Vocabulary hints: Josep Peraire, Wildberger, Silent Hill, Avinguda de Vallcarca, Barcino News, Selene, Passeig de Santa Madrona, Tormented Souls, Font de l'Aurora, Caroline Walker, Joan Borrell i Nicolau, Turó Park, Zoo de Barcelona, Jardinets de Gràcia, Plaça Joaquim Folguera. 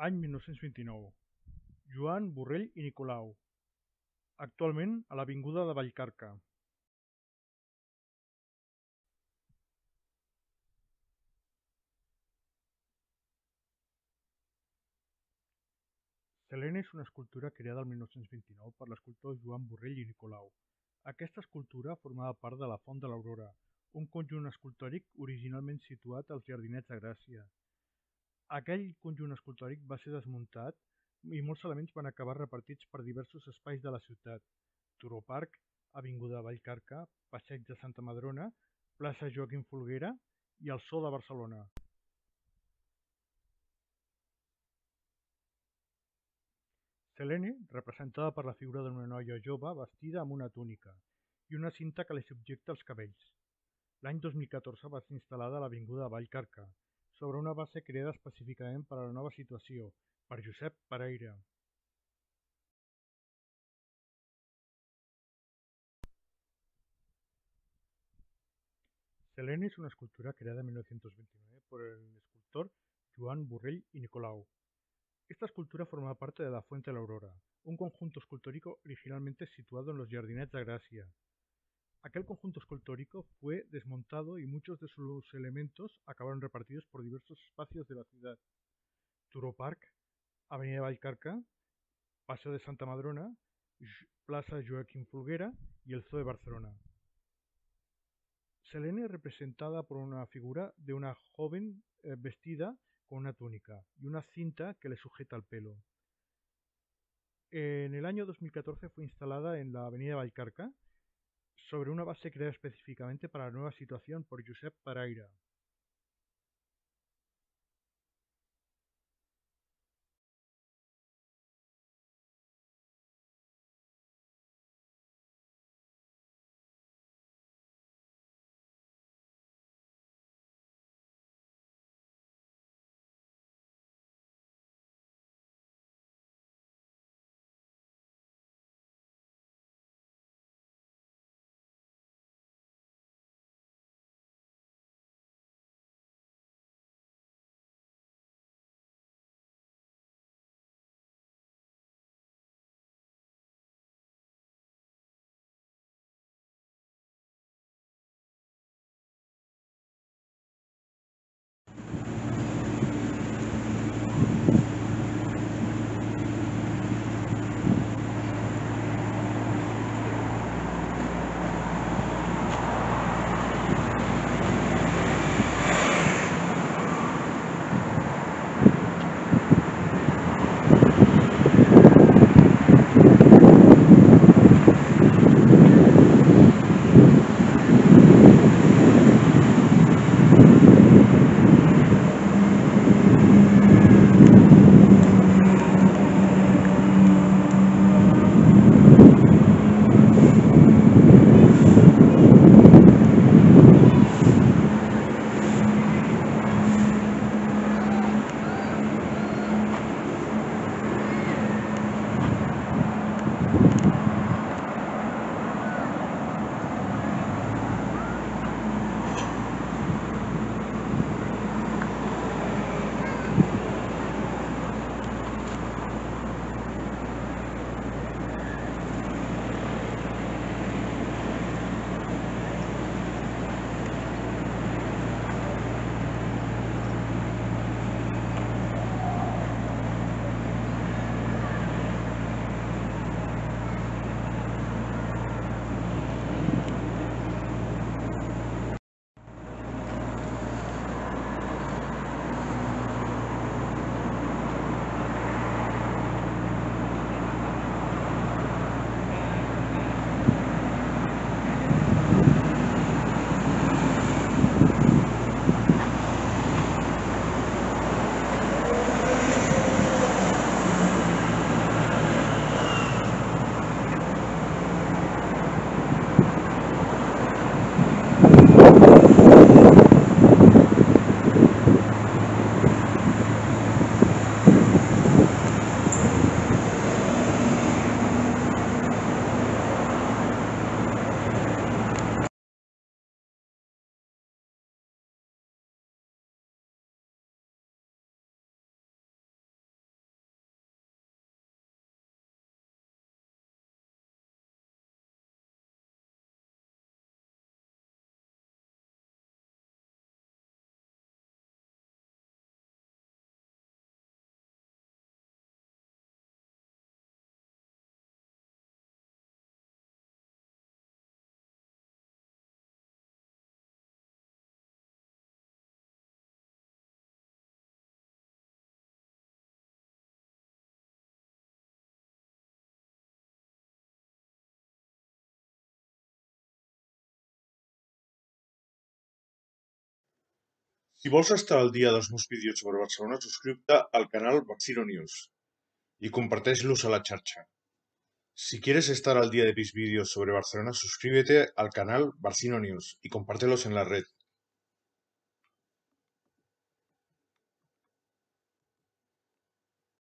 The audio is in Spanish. any 1929, Joan Borrell i Nicolau, actualment a l'Avinguda de Vallcarca. Selene és una escultura creada el 1929 per l'escultor Joan Borrell i Nicolau. Aquesta escultura formava part de la Font de l'Aurora, un conjunt escultòric originalment situat als Jardinets de Gràcia. Aquell conjunt escultòric va ser desmuntat i molts elements van acabar repartits per diversos espais de la ciutat: Turó Park, Avinguda de Vallcarca, Passeig de Santa Madrona, Plaça Joaquim Folguera i el Zoo de Barcelona. Selene, representada per la figura d'una noia jove vestida amb una túnica i una cinta que li subjecta els cabells. L'any 2014 va ser instal·lada a l'Avinguda de Vallcarca, sobre una base creada específicament per a la nova situació, per Josep Peraire. Selene és una escultura creada en 1929 per l'escultor Joan Borrell i Nicolau. Esta escultura forma parte de la Fuente de la Aurora, un conjunto escultórico originalmente situado en los Jardinets de Gracia. Aquel conjunto escultórico fue desmontado y muchos de sus elementos acabaron repartidos por diversos espacios de la ciudad: Turó Park, Avenida de Vallcarca, Paseo de Santa Madrona, Plaza Joaquim Folguera y el Zoo de Barcelona. Selene es representada por una figura de una joven vestida con una túnica y una cinta que le sujeta al pelo. En el año 2014 fue instalada en la Avenida Vallcarca, sobre una base creada específicamente para la nueva situación por Josep Peraire. Si vols estar al dia dels meus vídeos sobre Barcelona, subscriu-te al canal Barcino News y comparteix-los a la xarxa. Si quieres estar al día de mis vídeos sobre Barcelona, suscríbete al canal Barcino News y compártelos en la red.